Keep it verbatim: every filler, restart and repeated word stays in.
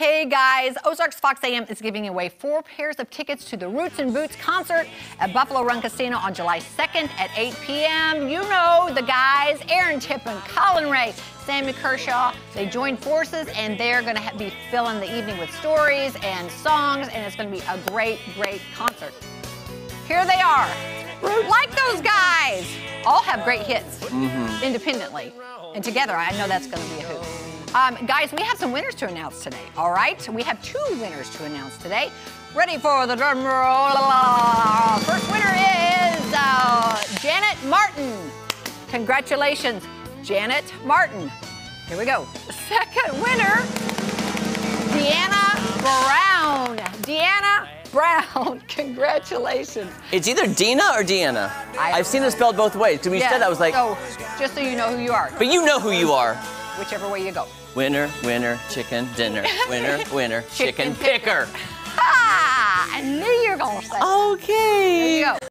Hey guys, Ozarks Fox A M is giving away four pairs of tickets to the Roots and Boots concert at Buffalo Run Casino on July second at eight p m You know the guys, Aaron Tippin, Colin Ray, Sammy Kershaw. They joined forces and they're going to be filling the evening with stories and songs, and it's going to be a great, great concert. Here they are. Like those guys. All have great hits mm-hmm. independently. And together, I know that's going to be a hoot. Um, guys, we have some winners to announce today, all right? We have two winners to announce today. Ready for the drum roll. La, la, la. First winner is uh, Janet Martin. Congratulations, Janet Martin. Here we go. Second winner, Deanna Brown. Deanna Brown, congratulations. It's either Dina or Deanna. I I've seen it spelled both ways. To be said, I was like. So, just so you know who you are. But you know who you are. Whichever way you go. Winner, winner, chicken dinner. Winner, winner, chicken, chicken picker. picker. Ha! I knew you were going to say that. Okay. There you go.